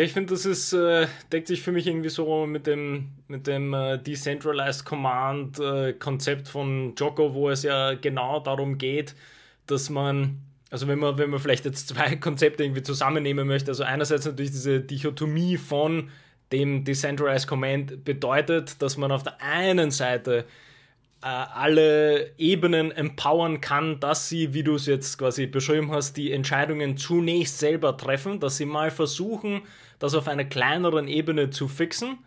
Ja, ich finde, das ist, deckt sich für mich irgendwie so mit dem Decentralized Command Konzept von Jocko, wo es ja genau darum geht, dass man, also wenn man vielleicht jetzt zwei Konzepte irgendwie zusammennehmen möchte, also einerseits natürlich diese Dichotomie von dem Decentralized Command bedeutet, dass man auf der einen Seite alle Ebenen empowern kann, dass sie, wie du es jetzt quasi beschrieben hast, die Entscheidungen zunächst selber treffen, dass sie mal versuchen, das auf einer kleineren Ebene zu fixen,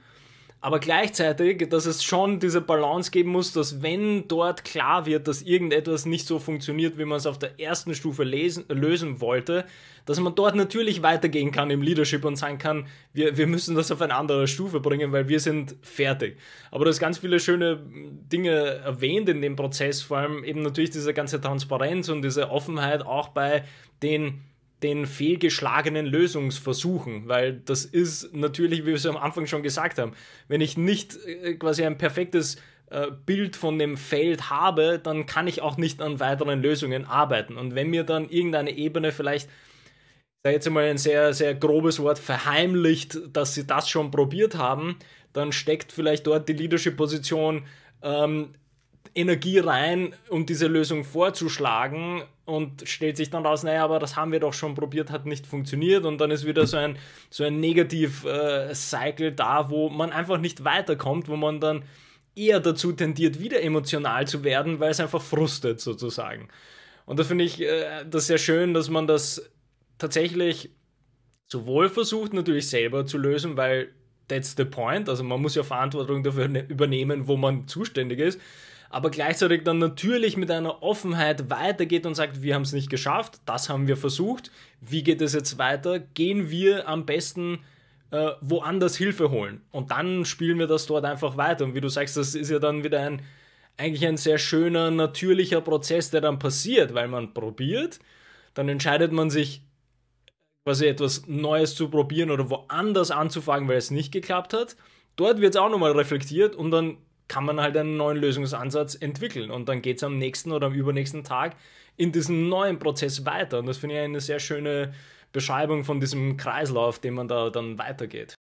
aber gleichzeitig, dass es schon diese Balance geben muss, dass wenn dort klar wird, dass irgendetwas nicht so funktioniert, wie man es auf der ersten Stufe lösen wollte, dass man dort natürlich weitergehen kann im Leadership und sagen kann, wir müssen das auf eine andere Stufe bringen, weil wir sind fertig. Aber du hast ganz viele schöne Dinge erwähnt in dem Prozess, vor allem eben natürlich diese ganze Transparenz und diese Offenheit auch bei den fehlgeschlagenen Lösungsversuchen, weil das ist natürlich, wie wir es am Anfang schon gesagt haben, wenn ich nicht quasi ein perfektes Bild von dem Feld habe, dann kann ich auch nicht an weiteren Lösungen arbeiten. Und wenn mir dann irgendeine Ebene vielleicht, ich sage jetzt mal ein sehr, sehr grobes Wort, verheimlicht, dass sie das schon probiert haben, dann steckt vielleicht dort die Leadership-Position Energie rein, um diese Lösung vorzuschlagen, und stellt sich dann raus, naja, aber das haben wir doch schon probiert, hat nicht funktioniert, und dann ist wieder so ein Negativ-Cycle da, wo man einfach nicht weiterkommt, wo man dann eher dazu tendiert, wieder emotional zu werden, weil es einfach frustet sozusagen. Und da finde ich das sehr schön, dass man das tatsächlich sowohl versucht, natürlich selber zu lösen, weil that's the point, also man muss ja Verantwortung dafür übernehmen, wo man zuständig ist, aber gleichzeitig dann natürlich mit einer Offenheit weitergeht und sagt, wir haben es nicht geschafft, das haben wir versucht, wie geht es jetzt weiter, gehen wir am besten woanders Hilfe holen, und dann spielen wir das dort einfach weiter. Und wie du sagst, das ist ja dann wieder eigentlich ein sehr schöner, natürlicher Prozess, der dann passiert, weil man probiert, dann entscheidet man sich, quasi etwas Neues zu probieren oder woanders anzufangen, weil es nicht geklappt hat, dort wird es auch nochmal reflektiert, und dann kann man halt einen neuen Lösungsansatz entwickeln, und dann geht es am nächsten oder am übernächsten Tag in diesem neuen Prozess weiter. Und das finde ich eine sehr schöne Beschreibung von diesem Kreislauf, den man da dann weitergeht.